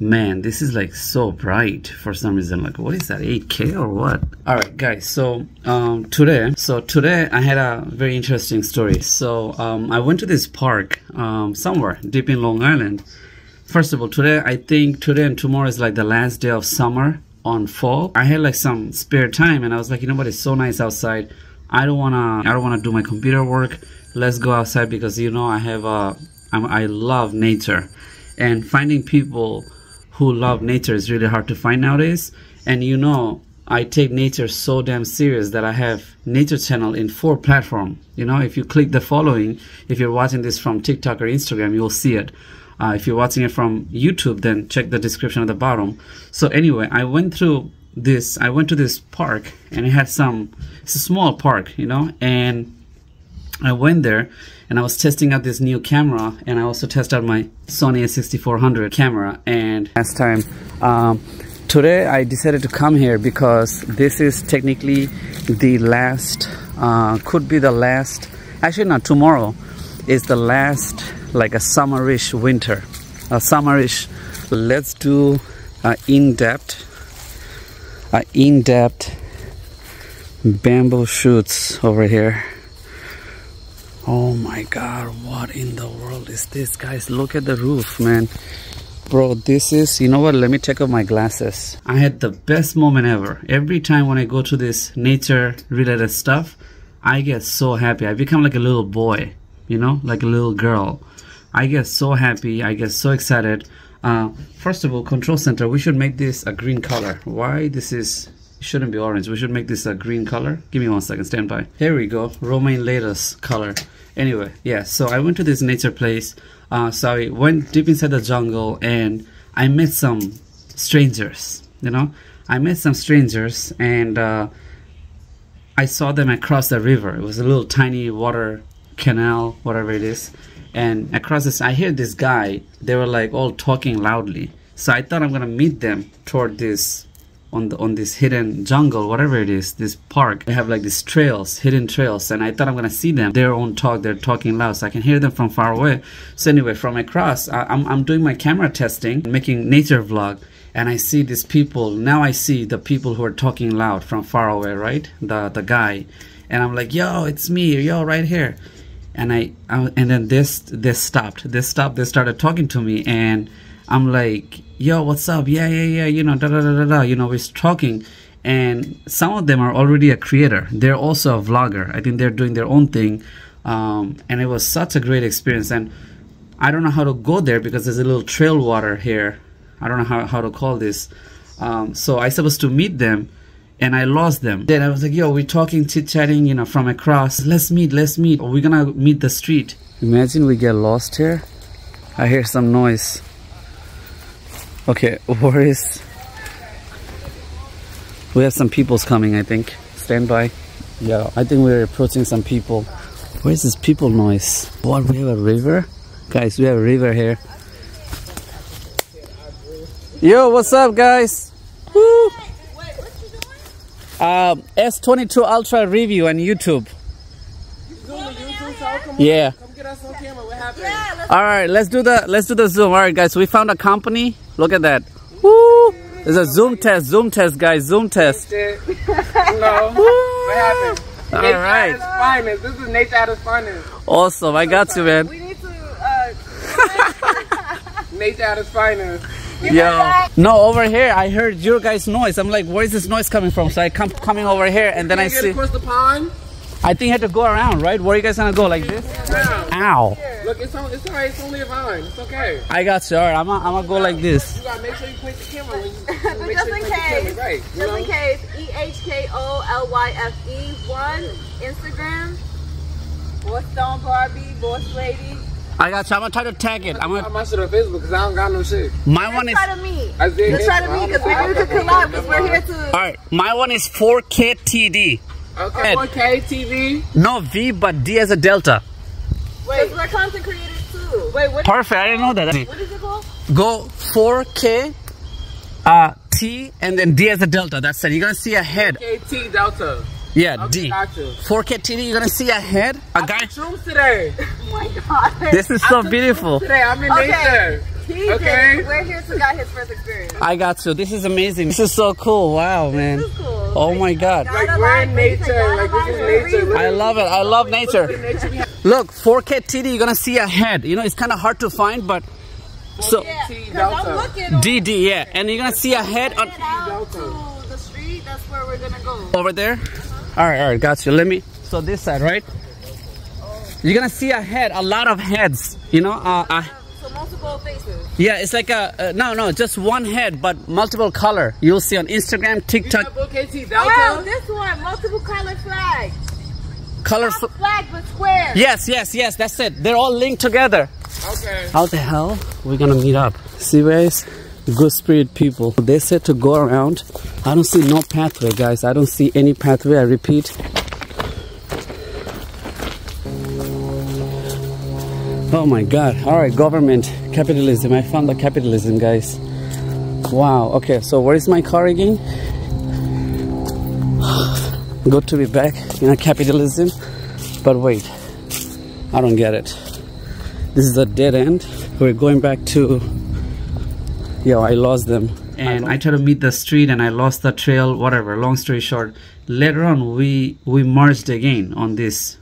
Man, this is like so bright for some reason. Like, what is that, 8K or what? All right, guys, so today I had a very interesting story. So I went to this park somewhere deep in Long Island. First of all, today and tomorrow is like the last day of summer on fall. I had like some spare time and I was like, you know what, it's so nice outside. I don't wanna do my computer work. Let's go outside because, you know, I love nature, and finding people who love nature is really hard to find nowadays. And you know, I take nature so damn serious that I have nature channel in 4 platforms. You know, if you click the following, if you're watching this from TikTok or Instagram, you'll see it. If you're watching it from YouTube, then check the description at the bottom. So anyway, I went to this park, and it's a small park, you know, and I went there and I was testing out this new camera, and I also tested out my Sony A6400 camera. And last time, today I decided to come here because this is technically the last, tomorrow is the last, like a summerish winter, a summerish. Let's do in-depth bamboo shoots over here. Oh my god, what in the world is this, guys? Look at the roof, man. Bro, this is, you know what, let me take off my glasses. I had the best moment ever. Every time when I go to this nature related stuff, I get so happy. I become like a little boy, you know, like a little girl. I get so happy, I get so excited. First of all, control center, we should make this a green color. Why this is, shouldn't be orange. We should make this a green color. Give me 1 second, stand by. Here we go, romaine lettuce color. Anyway, yeah, so I went to this nature place. So I went deep inside the jungle and I met some strangers, you know. I met some strangers, and I saw them across the river. It was a little tiny water canal, whatever it is. And across this, I heard this guy, they were like all talking loudly. So I thought I'm gonna meet them toward this, on this hidden jungle, whatever it is, this park. They have like these trails, hidden trails, and I thought I'm gonna see them, their own talk, they're talking loud, so I can hear them from far away. So anyway, from across, I'm doing my camera testing, making nature vlog, and I see these people. Now I see the people who are talking loud from far away, right? The guy, and I'm like, yo, it's me, yo, right here. And then they stopped, they started talking to me, and I'm like, yo, what's up? Yeah, you know, you know, we're talking. And some of them are already a creator. They're also a vlogger. I think they're doing their own thing. And it was such a great experience. And I don't know how to go there because there's a little trail water here. I don't know how to call this. So I supposed to meet them, and I lost them. Then I was like, yo, we're talking, chit-chatting, you know, from across. Let's meet. We're gonna meet the street. Imagine we get lost here. I hear some noise. Okay, we have some peoples coming, I think. Stand by. Yeah, I think we're approaching some people. Where's this people noise? What, we have a river? Guys, we have a river here. Yo, what's up, guys? Woo! Wait, what you doing? S22 Ultra review on YouTube. You doing the YouTube show? Come on. Yeah. Come get us on camera. What happened? Yeah, alright, let's do the zoom. Alright, guys, we found a company. Look at that. Woo! There's a zoom test, guys, zoom test. No. What happened? All right. Finest. This is nature at its finest. Awesome. I got you, man. We need to nature at its finest. Yo. No, over here I heard your guys' noise. I'm like, where is this noise coming from? So I coming over here, and then I see across the pond. I think I had to go around, right? Where are you guys gonna go, like this? Ow! Look, it's alright, it's only a vine, it's okay. I got you, alright, I'm gonna go like this. You gotta make sure you point the camera when you make sure you point the camera, right? Just in case, E-H-K-O-L-Y-F-E-1, Instagram, or Stone Barbie, Boss Lady. I got you, I'm gonna try to tag it. I'm gonna shit on Facebook because I don't got no shit. My one is... Let's try to meet, because we're here to collab, because we're here to... Alright, my one is 4K TD. Okay, 4K TV. No V, but D as a delta. Wait, we're content creators too. Wait, what? Perfect. I didn't know that. What is it called? Go 4K, T, and then D as a delta. That's it. You're gonna see a head. 4K T delta. Yeah, okay, D. 4K TV, you're gonna see a head. A guy. I took shrooms today. Oh my god. This is so beautiful. Today I'm in nature. He did. We're here to got his first experience. I got to. This is amazing. This is so cool. Wow, man. This is cool. Oh my God. Like, we're in nature. Like, this is nature. I love it. I love nature. Look, 4K TD, you're going to see a head. You know, it's kind of hard to find, but... So, yeah, DD, yeah. And you're going to see a head on... to the street, that's where we're going to go. Over there? Uh-huh. All right, got you. Let me... So this side, right? You're going to see a head, a lot of heads, you know? So multiple faces. Yeah, it's like a... no, just one head, but multiple color. You'll see on Instagram, TikTok. Oh, this one, multiple color flag. Colorful flag but square. Yes, that's it. They're all linked together. Okay. How the hell we're gonna meet up? See, guys, good spirit people. They said to go around. I don't see no pathway, guys. I don't see any pathway. I repeat. Oh my God! All right, government, capitalism. I found the capitalism, guys. Wow. Okay, so where is my car again? Good to be back in capitalism, but wait, I don't get it. This is a dead end. We're going back to... Yo, I lost them. And I tried to meet the street and I lost the trail, whatever, long story short. Later on, we merged again on this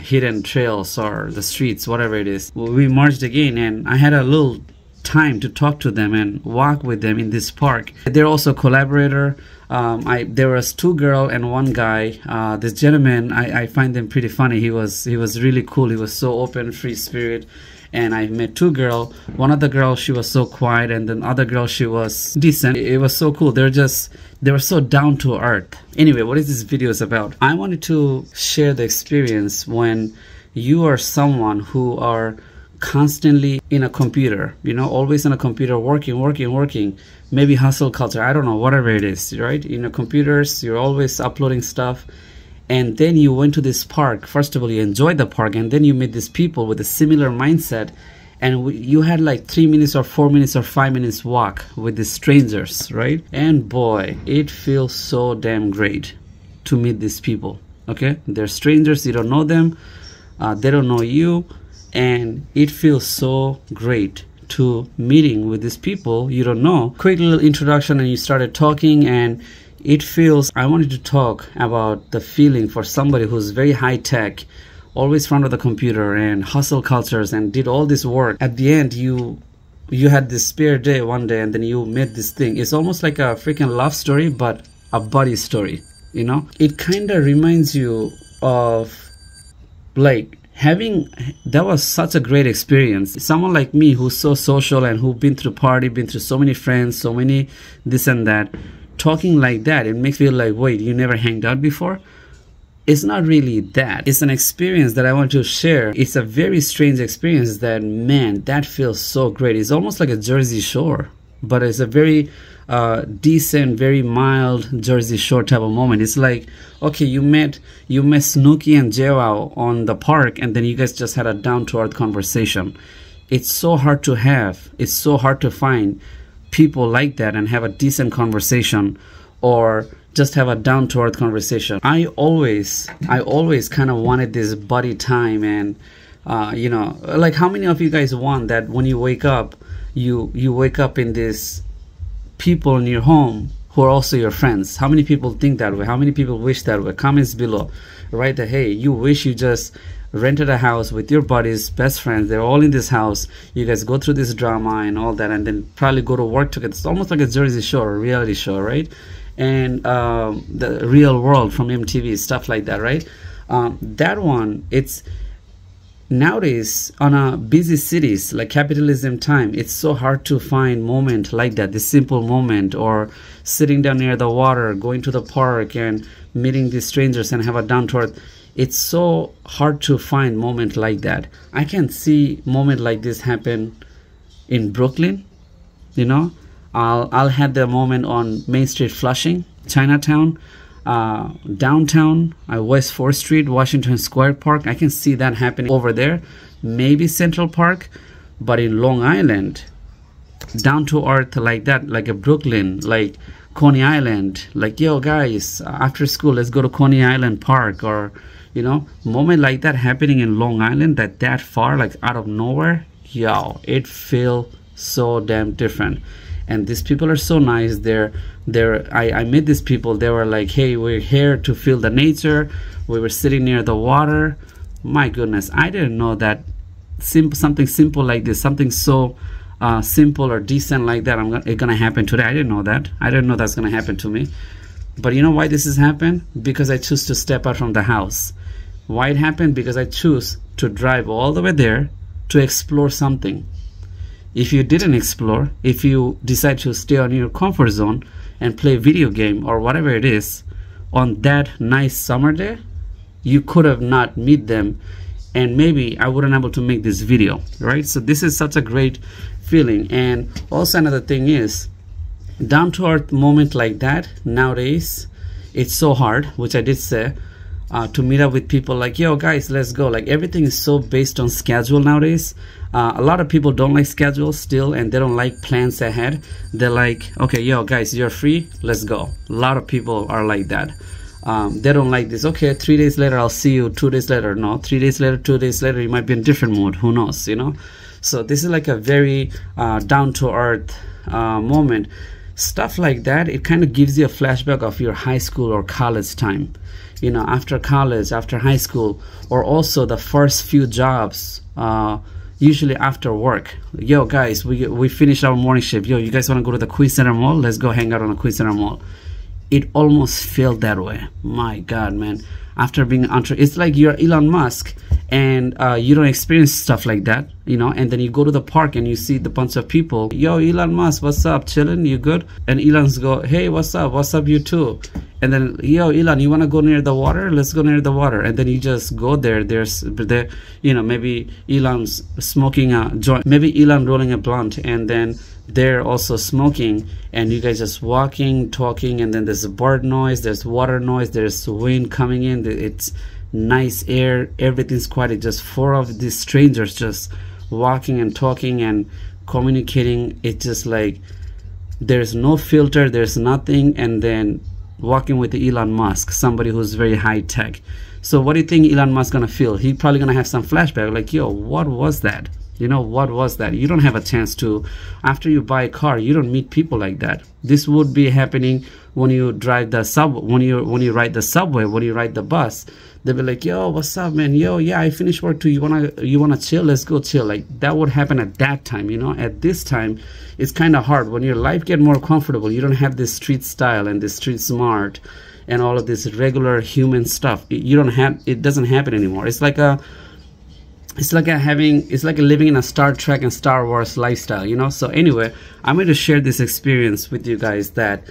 hidden trails or the streets, whatever it is. We merged again and I had a little time to talk to them and walk with them in this park. They're also a collaborator. There was two girls and one guy. This gentleman, I find them pretty funny. He was really cool. He was so open, free spirit. And I met two girls. One of the girls, she was so quiet, and then other girl, she was decent. It was so cool. They were so down to earth. Anyway, what is this video is about? I wanted to share the experience when you are someone who are constantly in a computer, you know, always on a computer, working, maybe hustle culture, I don't know, whatever it is, right? You know, computers, you're always uploading stuff. And then you went to this park. First of all, you enjoyed the park, and then you met these people with a similar mindset, and you had like 3 minutes or 4 minutes or 5 minutes walk with these strangers, right? And boy, it feels so damn great to meet these people. Okay, they're strangers, you don't know them, they don't know you. And it feels so great to meeting with these people you don't know. Quick little introduction and you started talking, and it feels... I wanted to talk about the feeling for somebody who's very high tech, always in front of the computer and hustle cultures and did all this work. At the end, you had this spare day one day and then you made this thing. It's almost like a freaking love story, but a buddy story, you know? It kind of reminds you of like... that was such a great experience. Someone like me who's so social and who've been through party, been through so many friends, so many this and that, talking like that, it makes me feel like, wait, you never hanged out before? It's not really that. It's an experience that I want to share. It's a very strange experience that, man, that feels so great. It's almost like a Jersey Shore, but it's a very decent, very mild Jersey Shore type of moment. It's like, okay, you met Snooki and JWow on the park, and then you guys just had a down-to-earth conversation. It's so hard to have. It's so hard to find people like that and have a decent conversation, or just have a down-to-earth conversation. I always kind of wanted this buddy time, and you know, like, how many of you guys want that when you wake up, you wake up in this people in your home who are also your friends? How many people think that way? How many people wish that way? Comments below, right? That, hey, you wish you just rented a house with your buddies, best friends, they're all in this house, you guys go through this drama and all that, and then probably go to work together. It's almost like a Jersey Shore, a reality show, right? And The Real World from MTV, stuff like that, right? That one, it's nowadays on a busy cities like capitalism time, it's so hard to find moment like that, this simple moment, or sitting down near the water, going to the park and meeting these strangers and have a down to earth. It's so hard to find moment like that. I can see moment like this happen in Brooklyn, you know. I'll have the moment on Main Street, Flushing, Chinatown, downtown, West 4th Street, Washington Square Park. I can see that happening over there. Maybe Central Park, but in Long Island, down to earth like that, like a Brooklyn, like Coney Island, like, yo guys, after school, let's go to Coney Island Park, or, you know, moment like that happening in Long Island, that far, like out of nowhere. Yo, it feels so damn different. And these people are so nice. I met these people. They were like, hey, we're here to feel the nature. We were sitting near the water. My goodness, I didn't know that something simple like this, something so simple or decent like that, it's gonna happen today. I didn't know that. I didn't know that's gonna happen to me. But you know why this has happened? Because I choose to step out from the house. Why it happened? Because I choose to drive all the way there to explore something. If you didn't explore, if you decide to stay on your comfort zone and play video game or whatever it is, on that nice summer day, you could have not met them, and maybe I wouldn't able to make this video, right? So this is such a great feeling. And also another thing is, down to earth moment like that, nowadays it's so hard, which I did say, to meet up with people like, yo guys, let's go. Like, everything is so based on schedule nowadays. A lot of people don't like schedules still, and they don't like plans ahead. They're like, okay, yo guys, you're free, let's go. A lot of people are like that. They don't like this, okay, 3 days later I'll see you, 2 days later, no, 3 days later, 2 days later, you might be in different mood, who knows, you know. So this is like a very down-to-earth moment. Stuff like that, it kind of gives you a flashback of your high school or college time, you know, after college, after high school, or also the first few jobs, usually after work. Yo guys, we finished our morning shift, yo, you guys want to go to the Queen Center Mall? Let's go hang out on the Queen Center Mall. It almost felt that way. My God, man. After being an entrepreneur, it's like you're Elon Musk and you don't experience stuff like that, you know, and then you go to the park and you see the bunch of people. Yo, Elon Musk, what's up? Chilling? You good? And Elon's go, hey, what's up? What's up, you too? And then, yo, Elon, you want to go near the water? Let's go near the water. And then you just go there. There's, you know, maybe Elon's smoking a joint. Maybe Elon rolling a blunt, and then they're also smoking, and you guys just walking, talking, and then there's a bird noise, there's water noise, there's wind coming in, it's nice air, everything's quiet. It's just four of these strangers just walking and talking and communicating. It's just like there's no filter, there's nothing, and then walking with Elon Musk, somebody who's very high tech. So what do you think Elon Musk gonna feel? He probably gonna have some flashback like, yo, what was that? You know, what was that? You don't have a chance to, after you buy a car, you don't meet people like that. This would be happening when you drive the subway, when you ride the subway, when you ride the bus. They'll be like, yo, what's up, man? Yo, yeah, I finished work too. You wanna chill? Let's go chill. Like, that would happen at that time, you know. At this time, it's kind of hard. When your life get more comfortable, you don't have this street style and this street smart and all of this regular human stuff. You don't have, it doesn't happen anymore. It's like a, it's like living in a Star Trek and Star Wars lifestyle, you know. So anyway, I'm going to share this experience with you guys, that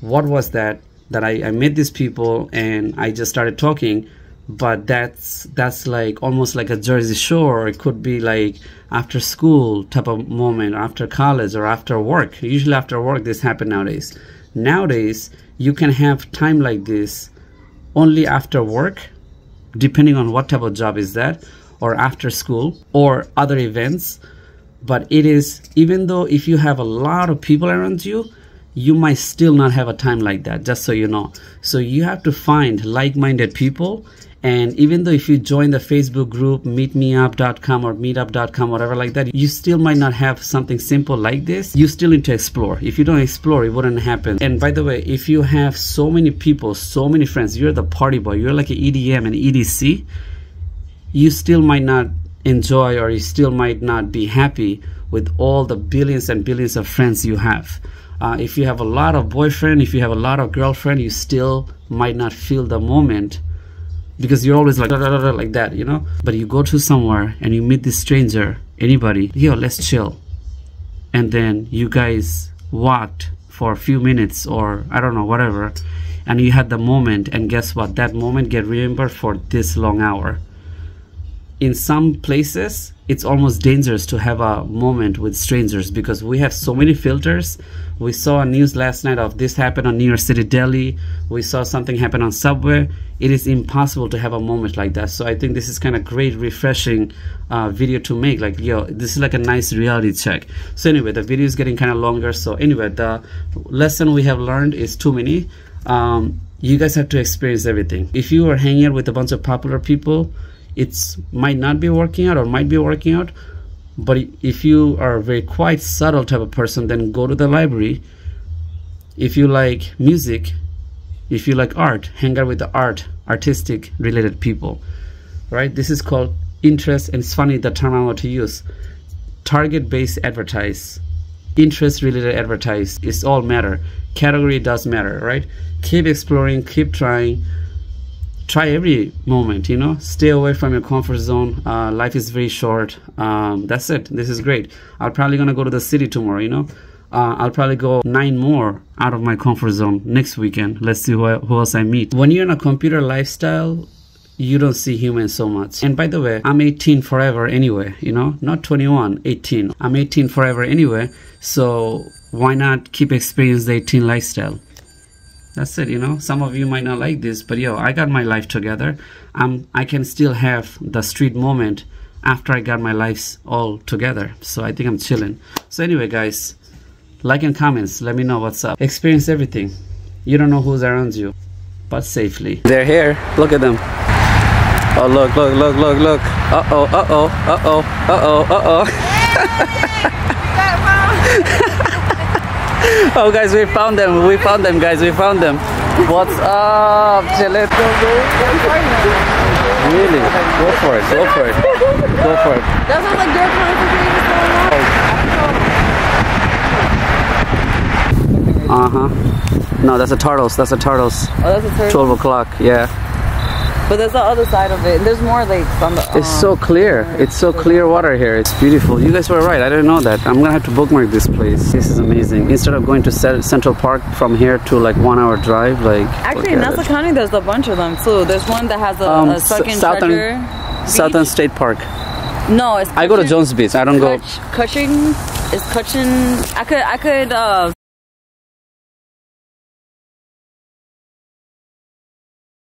what was that I met these people and I just started talking. But that's like almost like a Jersey Shore, or it could be like after school type of moment, after college, or after work. Usually after work this happen nowadays. Nowadays you can have time like this only after work, depending on what type of job is that, or after school, or other events. But it is, even though if you have a lot of people around you, you might still not have a time like that, just so you know. So you have to find like-minded people. And even though if you join the Facebook group, meetup.com or meetup.com, whatever like that, you still might not have something simple like this. You still need to explore. If you don't explore, it wouldn't happen. And by the way, if you have so many people, so many friends, you're the party boy, you're like an EDM and EDC, you still might not enjoy, or you still might not be happy with all the billions and billions of friends you have. If you have a lot of boyfriend, if you have a lot of girlfriend, you still might not feel the moment, because you're always like, like that, you know. But you go to somewhere and you meet this stranger, anybody, yo, let's chill. And then you guys walked for a few minutes, or I don't know, whatever, and you had the moment, and guess what? That moment get remembered for this long hour. In some places, it's almost dangerous to have a moment with strangers, because we have so many filters. We saw a news last night of this happened on New York City, Delhi. We saw something happen on Subway. It is impossible to have a moment like that. So I think this is kind of great, refreshing video to make. Like, yo, this is like a nice reality check. So anyway, the video is getting kind of longer. So anyway, the lesson we have learned is too many. You guys have to experience everything. If you are hanging out with a bunch of popular people, it might not be working out, or might be working out, But if you are a very quiet, subtle type of person, then go to the library. If you like music, if you like art, hang out with the artistic related people, right? This is called interest, and it's funny the term I want to use. Target-based advertise, interest-related advertise, it's all matter. Category does matter, right? Keep exploring, keep trying. Try every moment, you know. Stay away from your comfort zone. Life is very short. That's it. This is great. I'm probably gonna go to the city tomorrow, you know. I'll probably go 9 more out of my comfort zone next weekend. Let's see who else I meet. When you're in a computer lifestyle, you don't see humans so much. And by the way, I'm 18 forever anyway, you know, not 21, 18. I'm 18 forever anyway, so why not keep experiencing the 18 lifestyle? That's it, you know. Some of you might not like this, but yo, I got my life together. I can still have the street moment after I got my lives all together. So I think I'm chilling. So anyway, guys, like and comments, let me know what's up. Experience everything. You don't know who's around you, but safely. They're here. Look at them. Oh, look, look, look, look, look. Uh-oh, uh-oh, uh-oh, uh-oh, uh-oh. Hey, oh, guys, we found them. We found them, guys. We found them. What's up, Chile? Really? Go for it. Go for it. Go for it. That sounds like your plan for me. Uh-huh. No, that's a turtles. That's a turtles. Oh, that's a turtles. 12 o'clock, yeah. But there's the other side of it. There's more lakes on the... It's so clear. It's so clear water here. It's beautiful. You guys were right. I didn't know that. I'm going to have to bookmark this place. This is amazing. Instead of going to Central Park from here to like 1 hour drive, like... Actually, in Nassau County, there's a bunch of them too. There's one that has a second Southern State Park. No, it's... Cushing. I go to Jones Beach. I don't go... Cushing? It's Cushing... I could